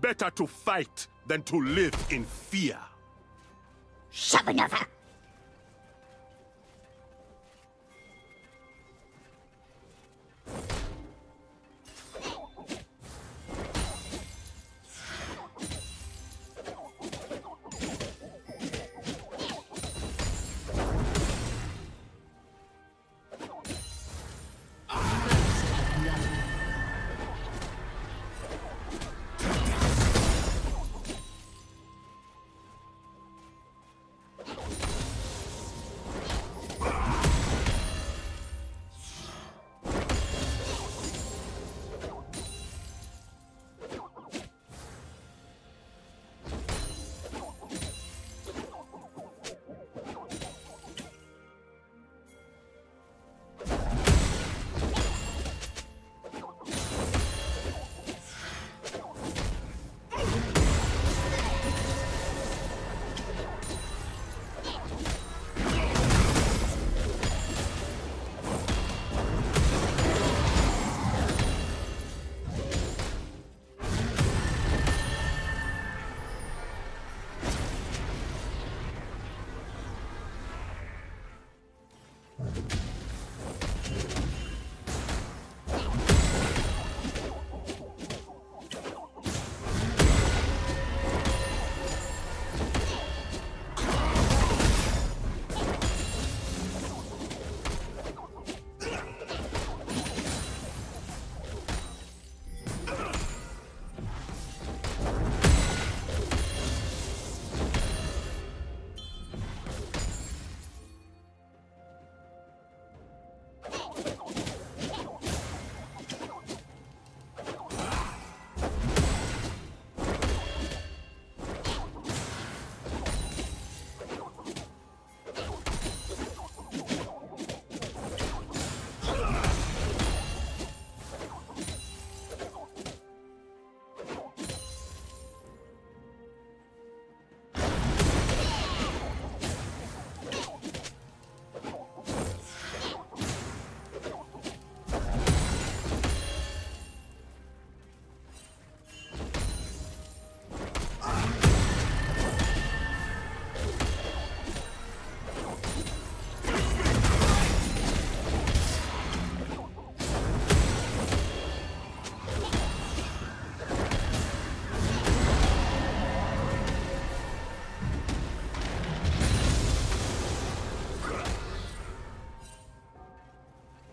Better to fight than to live in fear. Shabanova!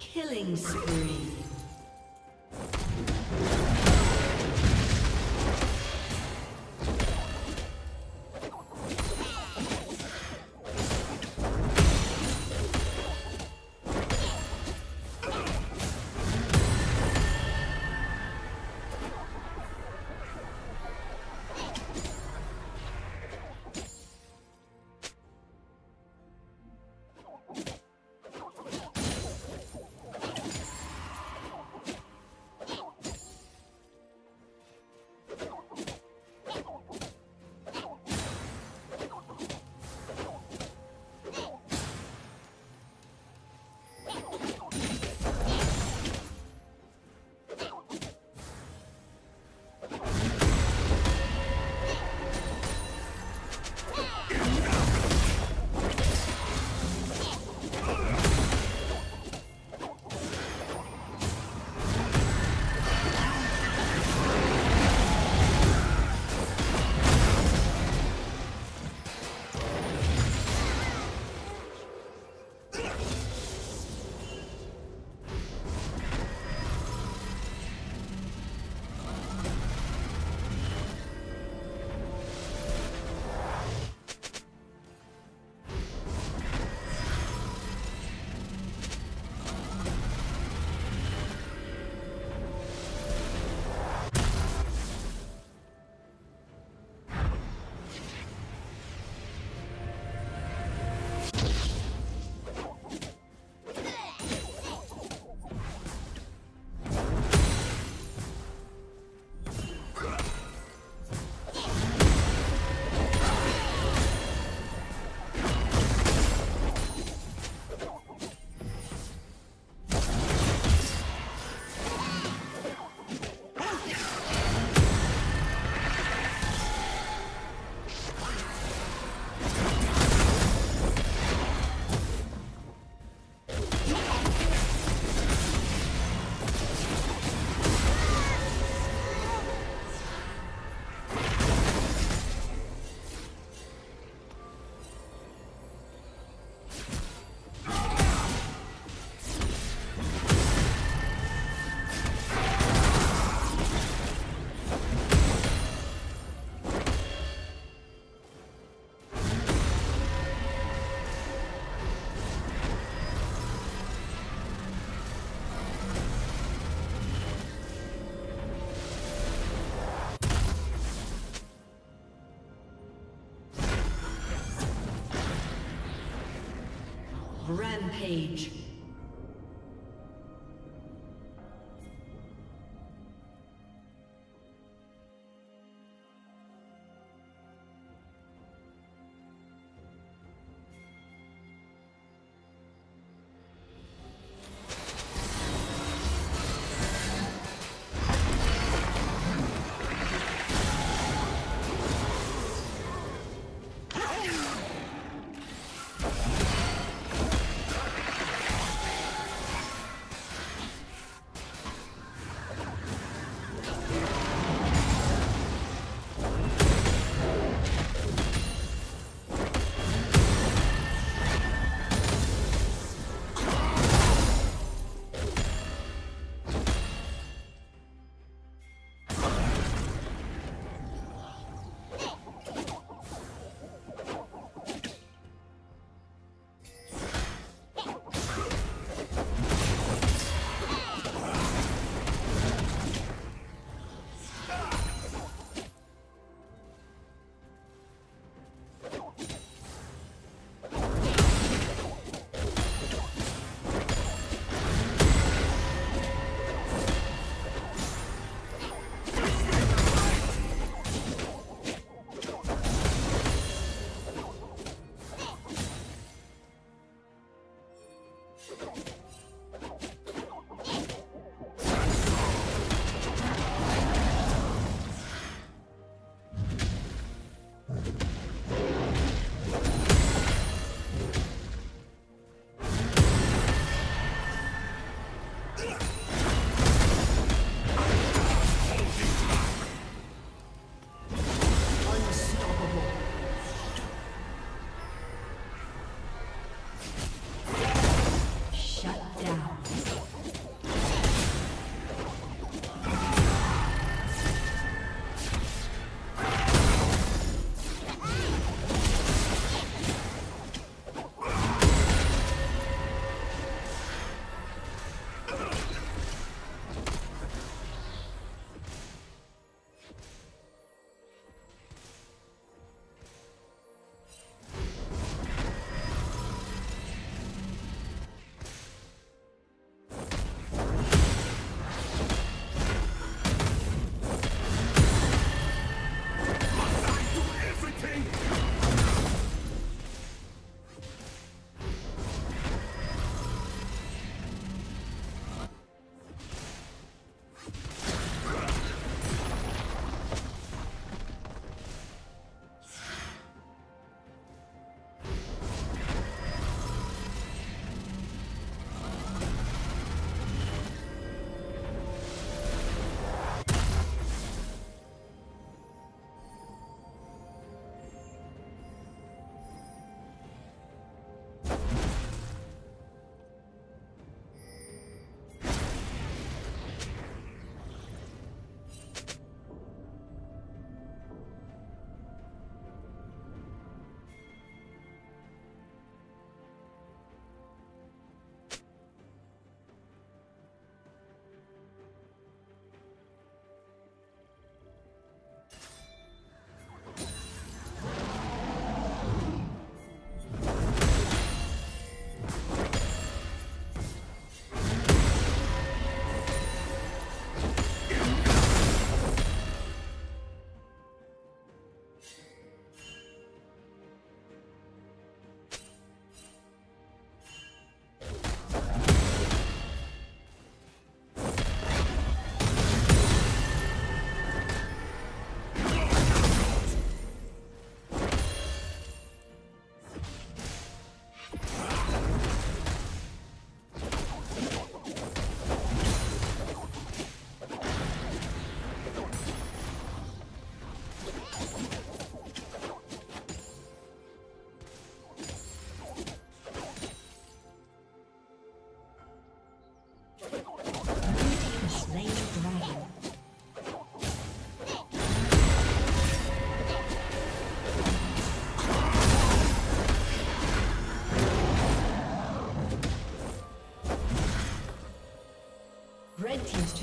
Killing spree. Rampage.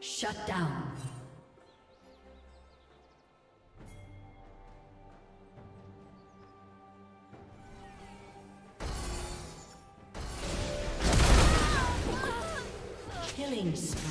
Shut down. Killing spree.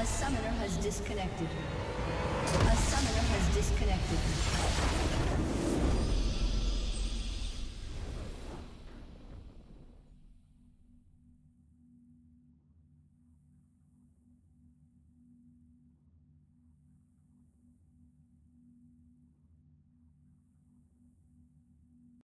A summoner has disconnected.